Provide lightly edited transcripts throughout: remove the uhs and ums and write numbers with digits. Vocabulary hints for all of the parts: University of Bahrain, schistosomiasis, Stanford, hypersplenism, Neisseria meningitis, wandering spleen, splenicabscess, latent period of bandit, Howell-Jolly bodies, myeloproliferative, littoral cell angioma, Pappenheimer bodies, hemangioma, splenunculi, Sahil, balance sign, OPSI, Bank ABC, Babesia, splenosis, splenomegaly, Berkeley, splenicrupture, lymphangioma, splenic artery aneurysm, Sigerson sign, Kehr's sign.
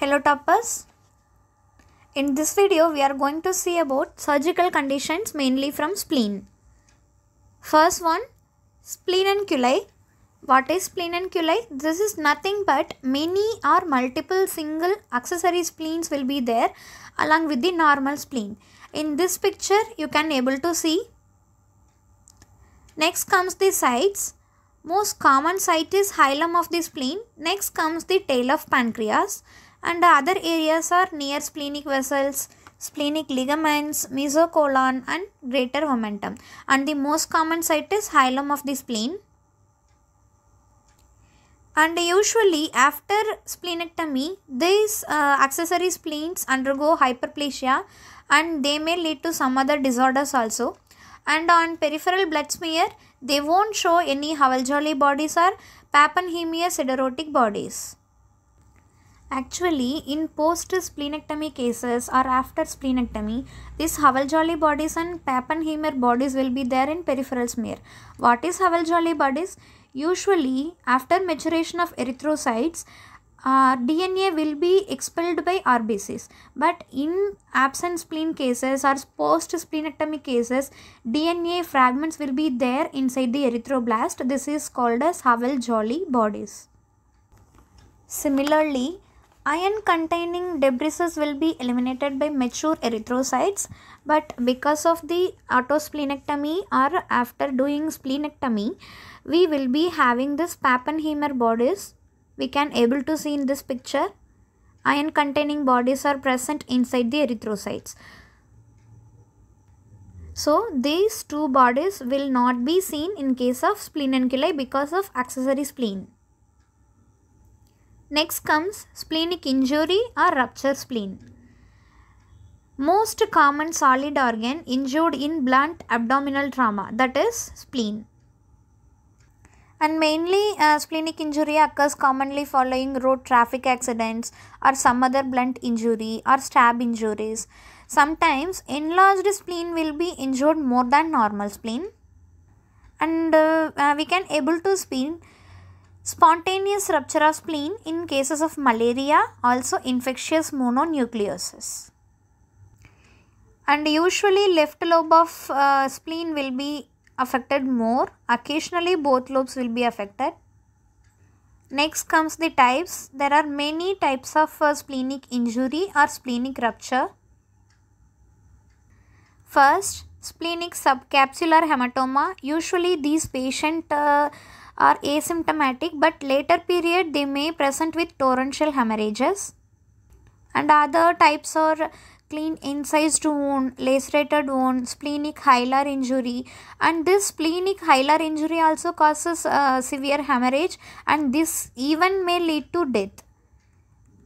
Hello toppers, in this video we are going to see about surgical conditions mainly from spleen. First one, splenunculi. What is splenunculi? This is nothing but many or multiple single accessory spleens will be there along with the normal spleen. In this picture you can able to see. Next comes the sites. Most common site is hilum of the spleen. Next comes the tail of pancreas. And the other areas are near splenic vessels, splenic ligaments, mesocolon and greater omentum. And the most common site is hilum of the spleen. And usually after splenectomy, these accessory spleens undergo hyperplasia and they may lead to some other disorders also. And on peripheral blood smear, they won't show any Howell-Jolly bodies or Pappenheimer siderotic bodies. Actually, in post-splenectomy cases or after splenectomy, these Howell-Jolly bodies and Pappenheimer bodies will be there in peripheral smear. What is Howell-Jolly bodies? Usually, after maturation of erythrocytes, DNA will be expelled by RBCs. But in absent spleen cases or post-splenectomy cases, DNA fragments will be there inside the erythroblast. This is called as Howell-Jolly bodies. Similarly, iron-containing debris will be eliminated by mature erythrocytes, but because of the autosplenectomy or after doing splenectomy, we will be having this Pappenheimer bodies. We can able to see in this picture, iron-containing bodies are present inside the erythrocytes. So, these two bodies will not be seen in case of splenunculi because of accessory spleen. Next comes splenic injury or rupture spleen. Most common solid organ injured in blunt abdominal trauma, that is spleen. And mainly splenic injury occurs commonly following road traffic accidents or some other blunt injury or stab injuries. Sometimes enlarged spleen will be injured more than normal spleen. And we can able to see spontaneous rupture of spleen in cases of malaria, also infectious mononucleosis. And usually left lobe of spleen will be affected more. Occasionally both lobes will be affected. Next comes the types. There are many types of splenic injury or splenic rupture. First, splenic subcapsular hematoma. Usually these patient are asymptomatic, but later period they may present with torrential hemorrhages. And other types are clean incised wound, lacerated wound, splenic hilar injury, and this splenic hilar injury also causes severe hemorrhage and this even may lead to death.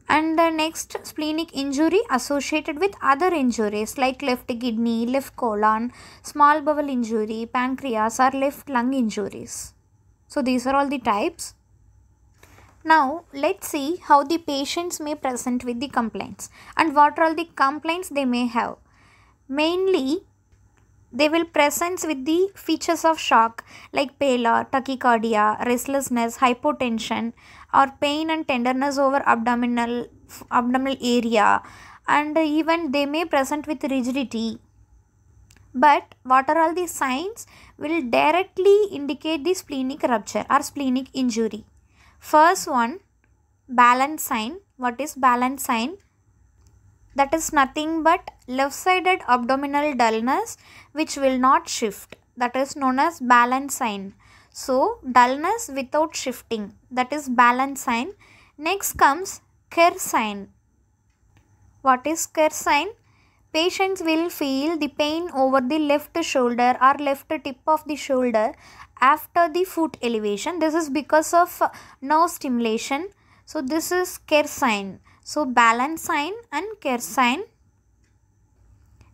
And the next, splenic injury associated with other injuries like left kidney, left colon, small bowel injury, pancreas or left lung injuries. So these are all the types. Now let's see how the patients may present with the complaints and what are all the complaints they may have. Mainly, they will present with the features of shock like pallor, tachycardia, restlessness, hypotension or pain and tenderness over abdominal area, and even they may present with rigidity. But what are all the signs will directly indicate the splenic rupture or splenic injury. First one, balance sign. What is balance sign? That is nothing but left-sided abdominal dullness which will not shift. That is known as balance sign. So, dullness without shifting. That is balance sign. Next comes Kehr's sign. What is Kehr's sign? Patients will feel the pain over the left shoulder or left tip of the shoulder after the foot elevation. This is because of nerve stimulation. So this is Kehr's sign. So balance sign and Kehr's sign.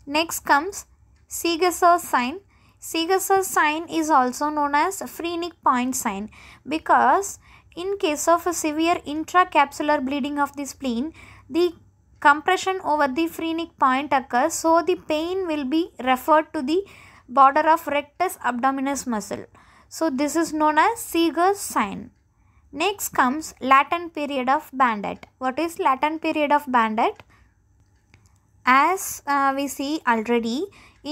Next comes Sigerson sign. Sigerson sign is also known as Frenic point sign because in case of a severe intracapsular bleeding of the spleen, the compression over the phrenic point occurs, so the pain will be referred to the border of rectus abdominis muscle. So this is known as Sigerson sign. Next comes latent period of bandit. What is latent period of bandit? As we see already,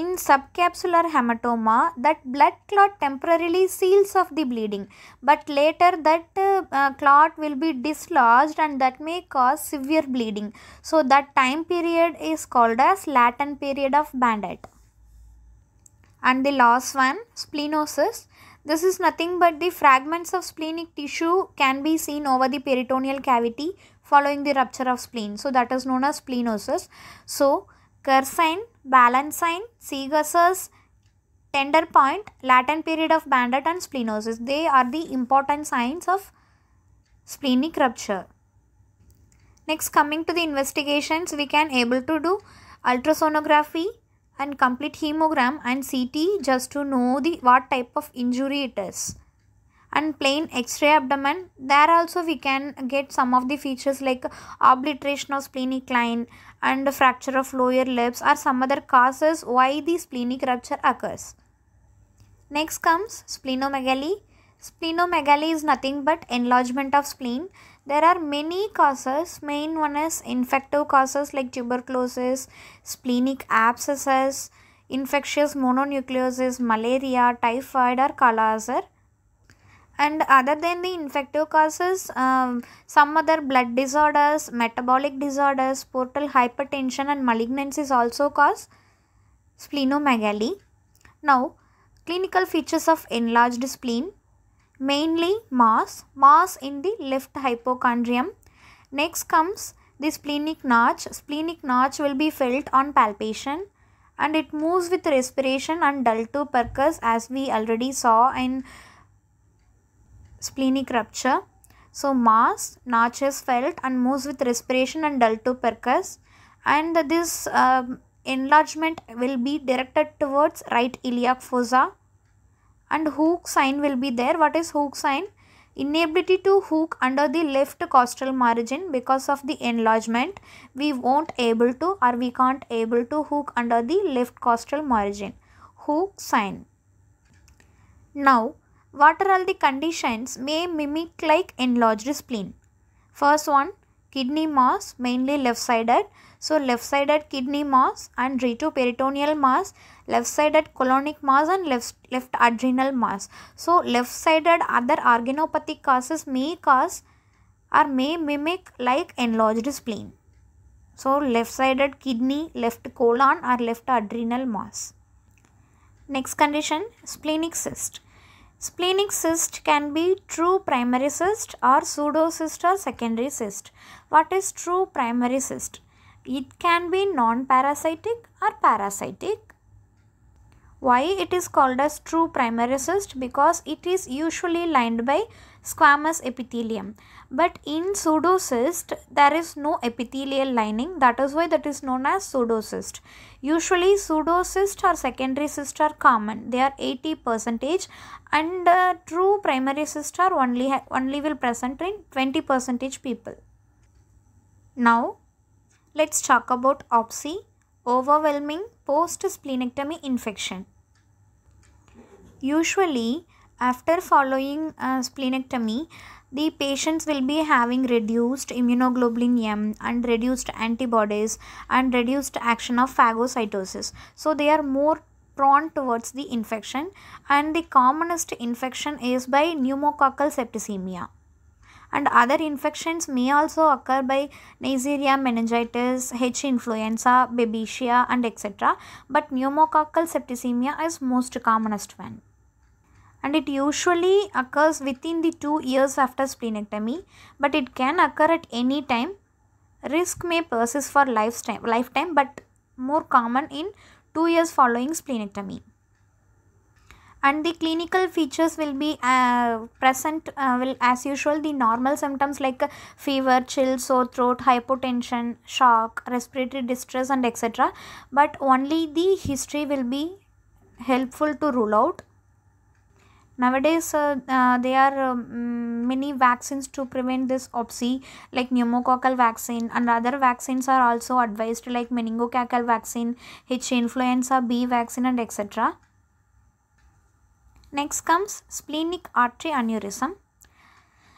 in subcapsular hematoma, that blood clot temporarily seals off the bleeding, but later that clot will be dislodged and that may cause severe bleeding. So that time period is called as latent period of bandit. And the last one, splenosis. This is nothing but the fragments of splenic tissue can be seen over the peritoneal cavity following the rupture of spleen. So that is known as splenosis. So Kehr's sign, balance sign, Sigerson, tender point, latent period of bandit and splenosis. They are the important signs of splenic rupture. Next, coming to the investigations, we can able to do ultrasonography and complete hemogram and CT just to know the what type of injury it is. And plain X-ray abdomen, there also we can get some of the features like obliteration of splenic line and fracture of lower ribs or some other causes why the splenic rupture occurs. Next comes splenomegaly. Splenomegaly is nothing but enlargement of spleen. There are many causes. Main one is infective causes like tuberculosis, splenic abscesses, infectious mononucleosis, malaria, typhoid or cholera. And other than the infective causes, some other blood disorders, metabolic disorders, portal hypertension and malignancies also cause splenomegaly. Now, clinical features of enlarged spleen, mainly mass in the left hypochondrium. Next comes the splenic notch. Splenic notch will be felt on palpation. And it moves with respiration and dull to percus, as we already saw in splenic rupture. So mass, notch is felt and moves with respiration and dull to percus, and this enlargement will be directed towards right iliac fossa. And hook sign will be there. What is hook sign? Inability to hook under the left costal margin because of the enlargement. We can't able to hook under the left costal margin. Hook sign. Now, what are all the conditions may mimic like enlarged spleen? First one, kidney mass, mainly left-sided. So left-sided kidney mass and retroperitoneal mass, left-sided colonic mass and left adrenal mass. So left-sided other organopathic causes may cause or may mimic like enlarged spleen. So left-sided kidney, left colon or left adrenal mass. Next condition, splenic cyst. Splenic cyst can be true primary cyst or pseudocyst or secondary cyst. What is true primary cyst? It can be non-parasitic or parasitic. Why it is called as true primary cyst? Because it is usually lined by squamous epithelium. But in pseudocyst, there is no epithelial lining. That is why that is known as pseudocyst. Usually pseudocyst or secondary cyst are common. They are 80%, and true primary cyst are only will present in 20% people. Now, let's talk about OPSI, overwhelming post-splenectomy infection. Usually, after following splenectomy, the patients will be having reduced immunoglobulin M and reduced antibodies and reduced action of phagocytosis. So, they are more prone towards the infection, and the commonest infection is by pneumococcal septicemia. And other infections may also occur by Neisseria meningitis, H. influenza, Babesia and etc. But pneumococcal septicemia is most commonest one. And it usually occurs within the 2 years after splenectomy, but it can occur at any time. Risk may persist for lifetime, but more common in 2 years following splenectomy. And the clinical features will be present as usual, the normal symptoms like fever, chill, sore throat, hypotension, shock, respiratory distress and etc. But only the history will be helpful to rule out. Nowadays there are many vaccines to prevent this OPSI, like pneumococcal vaccine, and other vaccines are also advised, like meningococcal vaccine, H influenza B vaccine, and etc. Next comes splenic artery aneurysm.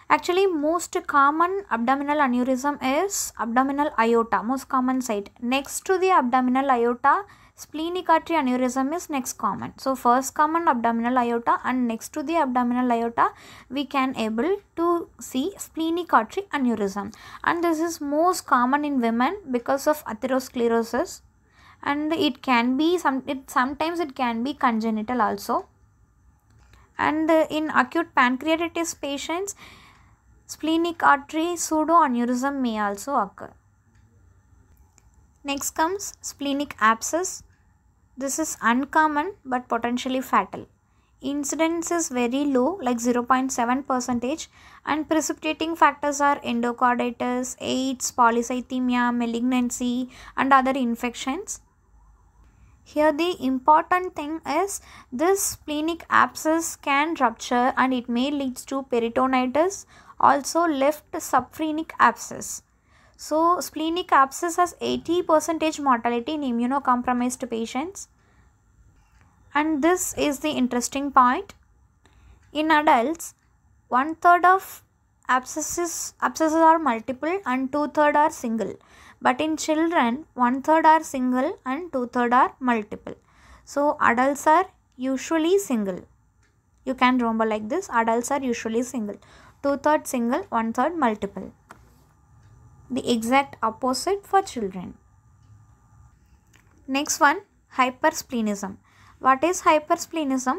Actually, most common abdominal aneurysm is abdominal aorta, most common site. Next to the abdominal aorta, splenic artery aneurysm is next common. So, first common abdominal aorta, and next to the abdominal aorta, we can able to see splenic artery aneurysm. And this is most common in women because of atherosclerosis, and it can be, sometimes it can be congenital also. And in acute pancreatitis patients, splenic artery pseudoaneurysm may also occur. Next comes splenic abscess. This is uncommon but potentially fatal. Incidence is very low, like 0.7%, and precipitating factors are endocarditis, AIDS, polycythemia, malignancy, and other infections. Here the important thing is this splenic abscess can rupture and it may lead to peritonitis, also left subphrenic abscess. So, splenic abscess has 80% mortality in immunocompromised patients. And this is the interesting point. In adults, 1/3 of abscesses are multiple and 2/3 are single. But in children, 1/3 are single and 2/3 are multiple. So, adults are usually single. You can remember like this, adults are usually single. 2/3 single, 1/3 multiple. The exact opposite for children. Next one, hypersplenism. What is hypersplenism?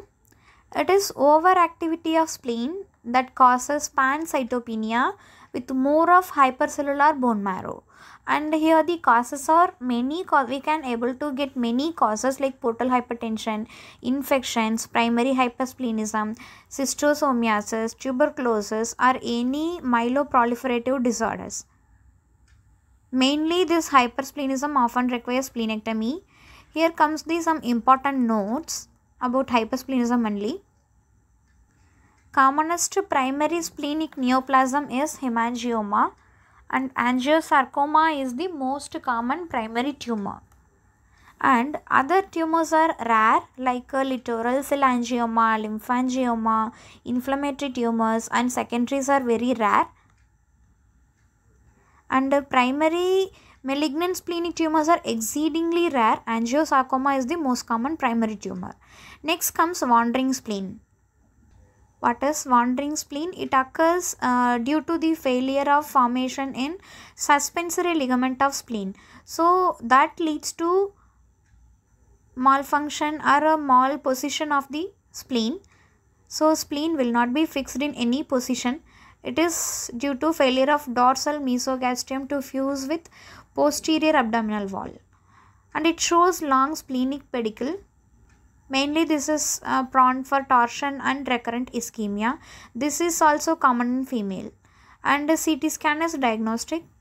It is overactivity of spleen that causes pancytopenia with more of hypercellular bone marrow. And here the causes are many, we can able to get many causes like portal hypertension, infections, primary hypersplenism, schistosomiasis, tuberculosis, or any myeloproliferative disorders. Mainly this hypersplenism often requires splenectomy. Here comes the some important notes about hypersplenism only. Commonest primary splenic neoplasm is hemangioma, and angiosarcoma is the most common primary tumor. And other tumors are rare, like littoral cell angioma, lymphangioma, inflammatory tumors, and secondaries are very rare. And primary malignant splenic tumors are exceedingly rare. Angiosarcoma is the most common primary tumor. Next comes wandering spleen. What is wandering spleen? It occurs due to the failure of formation in suspensory ligament of spleen. So, that leads to malfunction or a malposition of the spleen. So, spleen will not be fixed in any position. It is due to failure of dorsal mesogastrium to fuse with posterior abdominal wall. And it shows long splenic pedicle. Mainly this is prone for torsion and recurrent ischemia. This is also common in female. And CT scan is diagnostic.